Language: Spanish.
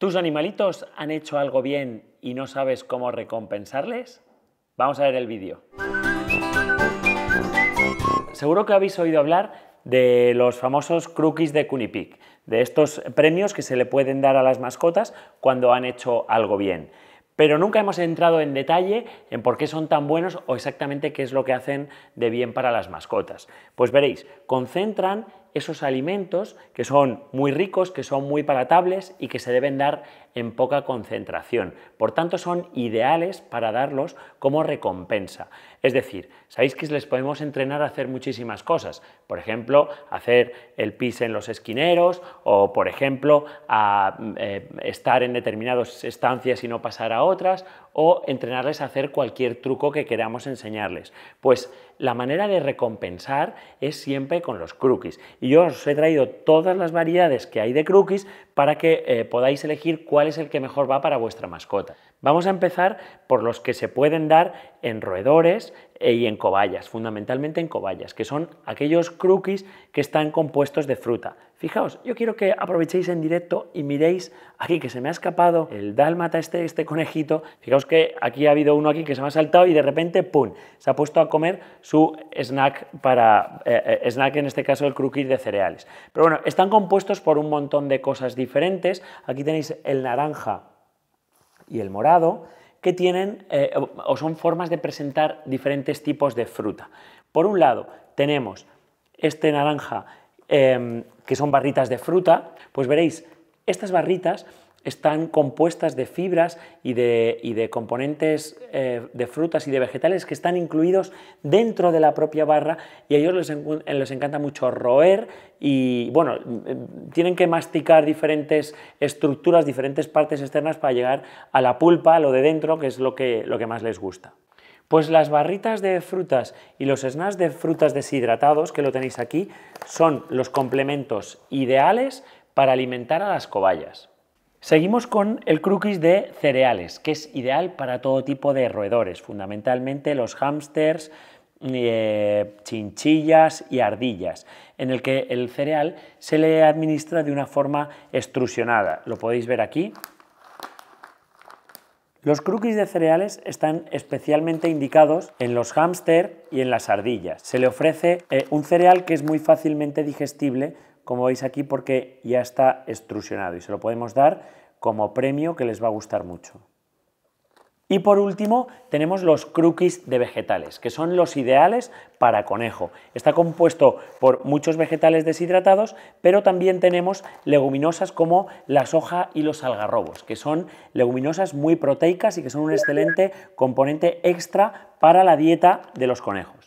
¿Tus animalitos han hecho algo bien y no sabes cómo recompensarles? Vamos a ver el vídeo. Seguro que habéis oído hablar de los famosos Crukiss de Cunipic, de estos premios que se le pueden dar a las mascotas cuando han hecho algo bien. Pero nunca hemos entrado en detalle en por qué son tan buenos o exactamente qué es lo que hacen de bien para las mascotas. Pues veréis, concentran esos alimentos que son muy ricos, que son muy palatables y que se deben dar en poca concentración. Por tanto, son ideales para darlos como recompensa. Es decir, sabéis que les podemos entrenar a hacer muchísimas cosas. Por ejemplo, hacer el pis en los esquineros o, por ejemplo, a estar en determinadas estancias y no pasar a otras, o entrenarles a hacer cualquier truco que queramos enseñarles. Pues la manera de recompensar es siempre con los Crukiss. Y yo os he traído todas las variedades que hay de Crukiss para que podáis elegir cuál es el que mejor va para vuestra mascota. Vamos a empezar por los que se pueden dar en roedores y en cobayas, fundamentalmente en cobayas, que son aquellos Crukiss que están compuestos de fruta. Fijaos, yo quiero que aprovechéis en directo y miréis aquí, que se me ha escapado el dálmata, este conejito. Fijaos que aquí ha habido uno aquí que se me ha saltado y de repente, ¡pum!, se ha puesto a comer su snack, en este caso el Crukiss de cereales. Pero bueno, están compuestos por un montón de cosas diferentes. Aquí tenéis el naranja y el morado, que tienen o son formas de presentar diferentes tipos de fruta. Por un lado, tenemos este naranja, que son barritas de fruta. Pues veréis, estas barritas están compuestas de fibras y de componentes de frutas y de vegetales que están incluidos dentro de la propia barra, y a ellos les encanta mucho roer y, bueno, tienen que masticar diferentes estructuras, diferentes partes externas para llegar a la pulpa, a lo de dentro, que es lo que más les gusta. Pues las barritas de frutas y los snacks de frutas deshidratados, que lo tenéis aquí, son los complementos ideales para alimentar a las cobayas. Seguimos con el Crukiss de cereales, que es ideal para todo tipo de roedores, fundamentalmente los hámsters, chinchillas y ardillas, en el que el cereal se le administra de una forma extrusionada. Lo podéis ver aquí. Los Crukiss de cereales están especialmente indicados en los hámster y en las ardillas. Se le ofrece un cereal que es muy fácilmente digestible, como veis aquí, porque ya está extrusionado, y se lo podemos dar como premio, que les va a gustar mucho. Y por último tenemos los Crukiss de vegetales, que son los ideales para conejo. Está compuesto por muchos vegetales deshidratados, pero también tenemos leguminosas como la soja y los algarrobos, que son leguminosas muy proteicas y que son un excelente componente extra para la dieta de los conejos.